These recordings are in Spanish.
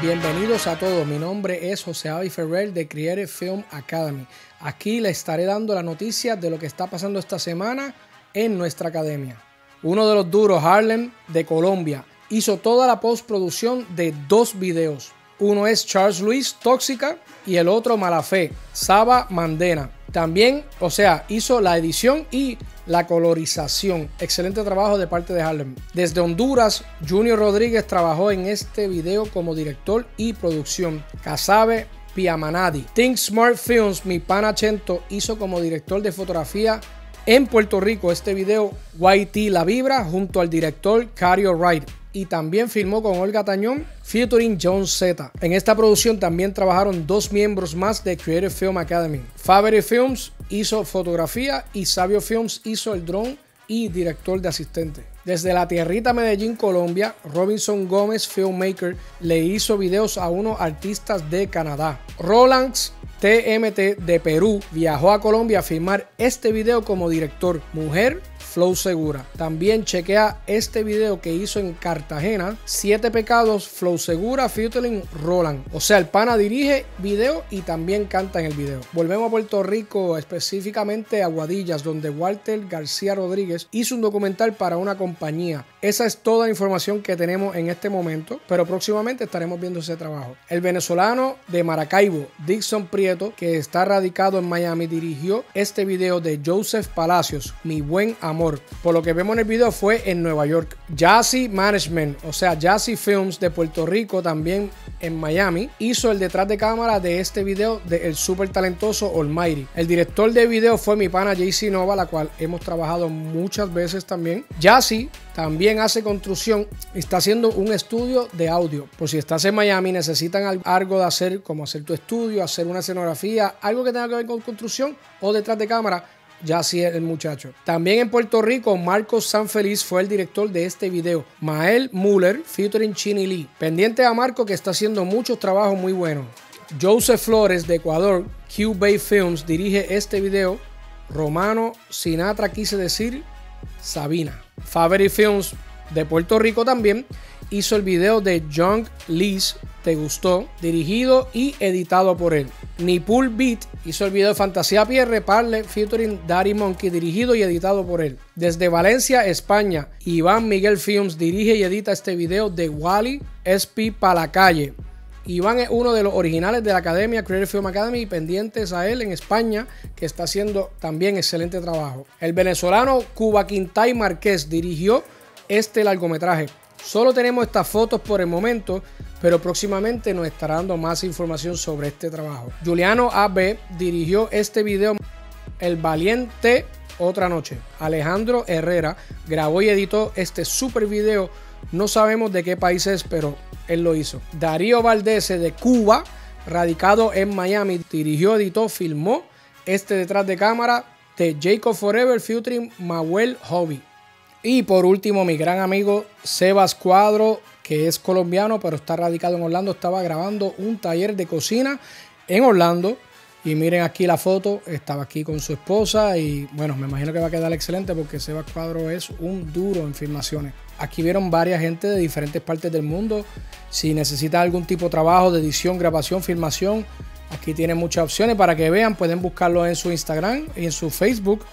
Bienvenidos a todos, mi nombre es José Javy Ferrer de Creative Film Academy. Aquí les estaré dando la noticia de lo que está pasando esta semana en nuestra academia. Uno de los duros, Harlem, de Colombia, hizo toda la postproducción de dos videos. Uno es Charles Luis, Tóxica, y el otro Mala Fe, Saba Mandena. También, hizo la edición y la colorización. Excelente trabajo de parte de Harlem. Desde Honduras, Junior Rodríguez trabajó en este video como director y producción. Casabe Piamanadi. Think Smart Films, mi pana Chento, hizo como director de fotografía en Puerto Rico este video. YT La Vibra junto al director Kario Wright. Y también filmó con Olga Tañón featuring John Zeta. En esta producción también trabajaron dos miembros más de Creative Film Academy. Faber Films hizo fotografía y Sabio Films hizo el dron y director de asistente. Desde la tierrita Medellín, Colombia, Robinson Gómez, filmmaker, le hizo videos a unos artistas de Canadá. Roland TMT de Perú viajó a Colombia a filmar este video como director. Mujer, Flow Segura. También chequea este video que hizo en Cartagena, Siete Pecados, Flow Segura, featuring Roland. El pana dirige video y también canta en el video. Volvemos a Puerto Rico, específicamente a Guadillas, donde Walter García Rodríguez hizo un documental para una compañía. Esa es toda la información que tenemos en este momento, pero próximamente estaremos viendo ese trabajo. El venezolano de Maracaibo, Dixon Prieto, que está radicado en Miami, dirigió este video de Joseph Palacios, Mi Buen Amor. Por lo que vemos en el video fue en Nueva York. Jassy Management, Jassy Films de Puerto Rico, también en Miami, hizo el detrás de cámara de este video del súper talentoso Olmairi. El director de video fue mi pana Jay Cinova, la cual hemos trabajado muchas veces también. Jassy también hace construcción, está haciendo un estudio de audio. Por si estás en Miami, necesitan algo de hacer, como hacer tu estudio, hacer una escenografía, algo que tenga que ver con construcción o detrás de cámara. Jassy es el muchacho. También en Puerto Rico, Marco Sanfeliz fue el director de este video. Mael Muller, featuring Chini Lee. Pendiente a Marco, que está haciendo muchos trabajos muy buenos. Joseph Flores de Ecuador, QBay Films, dirige este video. Romano Sinatra, quise decir Sabina. Faber Films de Puerto Rico también hizo el video de John Lee's Te Gustó, dirigido y editado por él. Nipul Beat hizo el video de Fantasía Pierre Parle featuring Daddy Monkey, dirigido y editado por él. Desde Valencia, España, Iván Miguel Films dirige y edita este video de Wally SP Pa' la Calle. Iván es uno de los originales de la academia Creative Film Academy, y pendientes a él en España, que está haciendo también excelente trabajo. El venezolano Cuba Quintay Márquez dirigió este largometraje. Solo tenemos estas fotos por el momento, pero próximamente nos estará dando más información sobre este trabajo. Juliano AB dirigió este video, El Valiente Otra Noche. Alejandro Herrera grabó y editó este super video. No sabemos de qué país es, pero él lo hizo. Darío Valdés de Cuba, radicado en Miami, dirigió, editó, filmó este detrás de cámara de Jacob Forever featuring Mael Hobby. Y por último, mi gran amigo Sebas Cuadro, que es colombiano pero está radicado en Orlando, estaba grabando un taller de cocina en Orlando. Y miren aquí la foto, estaba aquí con su esposa y bueno, me imagino que va a quedar excelente porque Sebas Cuadro es un duro en filmaciones. Aquí vieron varias gente de diferentes partes del mundo. Si necesitan algún tipo de trabajo de edición, grabación, filmación, aquí tienen muchas opciones para que vean. Pueden buscarlo en su Instagram y en su Facebook.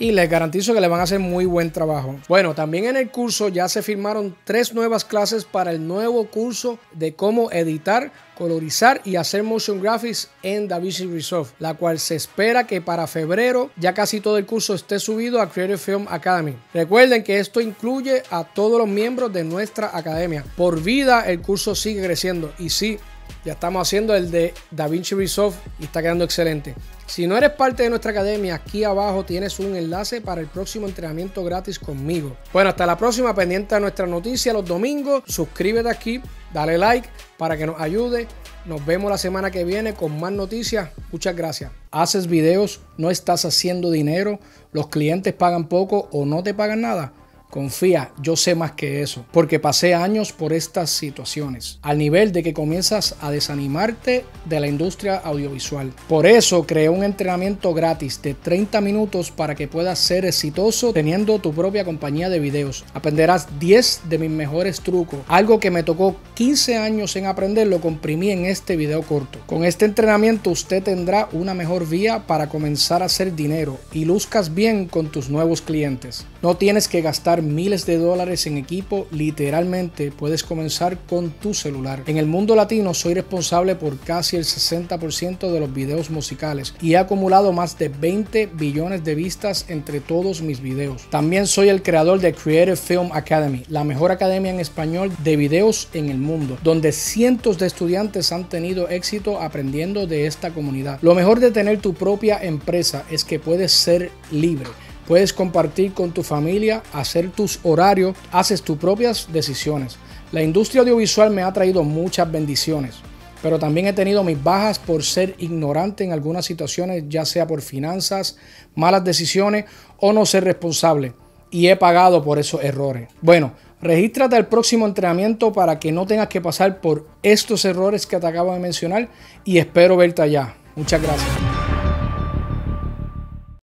Y les garantizo que le van a hacer muy buen trabajo. Bueno, también en el curso ya se firmaron 3 nuevas clases para el nuevo curso de cómo editar, colorizar y hacer motion graphics en DaVinci Resolve, la cual se espera que para febrero ya casi todo el curso esté subido a Creative Film Academy. Recuerden que esto incluye a todos los miembros de nuestra academia. Por vida el curso sigue creciendo y sí, ya estamos haciendo el de DaVinci Resolve y está quedando excelente. Si no eres parte de nuestra academia, aquí abajo tienes un enlace para el próximo entrenamiento gratis conmigo. Bueno, hasta la próxima, pendiente a nuestra noticia los domingos. Suscríbete aquí, dale like para que nos ayude. Nos vemos la semana que viene con más noticias. Muchas gracias. ¿Haces videos? ¿No estás haciendo dinero? ¿Los clientes pagan poco o no te pagan nada? Confía, yo sé más que eso, porque pasé años por estas situaciones, al nivel de que comienzas a desanimarte de la industria audiovisual. Por eso creé un entrenamiento gratis de 30 minutos para que puedas ser exitoso teniendo tu propia compañía de videos. Aprenderás 10 de mis mejores trucos, algo que me tocó 15 años en aprender, lo comprimí en este video corto. Con este entrenamiento usted tendrá una mejor vía para comenzar a hacer dinero y luzcas bien con tus nuevos clientes. No tienes que gastar miles de dólares en equipo, literalmente puedes comenzar con tu celular. En el mundo latino soy responsable por casi el 60% de los videos musicales y he acumulado más de 20 billones de vistas entre todos mis videos. También soy el creador de Creative Film Academy, la mejor academia en español de videos en el mundo, donde cientos de estudiantes han tenido éxito aprendiendo de esta comunidad. Lo mejor de tener tu propia empresa es que puedes ser libre. Puedes compartir con tu familia, hacer tus horarios, haces tus propias decisiones. La industria audiovisual me ha traído muchas bendiciones, pero también he tenido mis bajas por ser ignorante en algunas situaciones, ya sea por finanzas, malas decisiones o no ser responsable. Y he pagado por esos errores. Bueno, regístrate al próximo entrenamiento para que no tengas que pasar por estos errores que te acabo de mencionar y espero verte allá. Muchas gracias.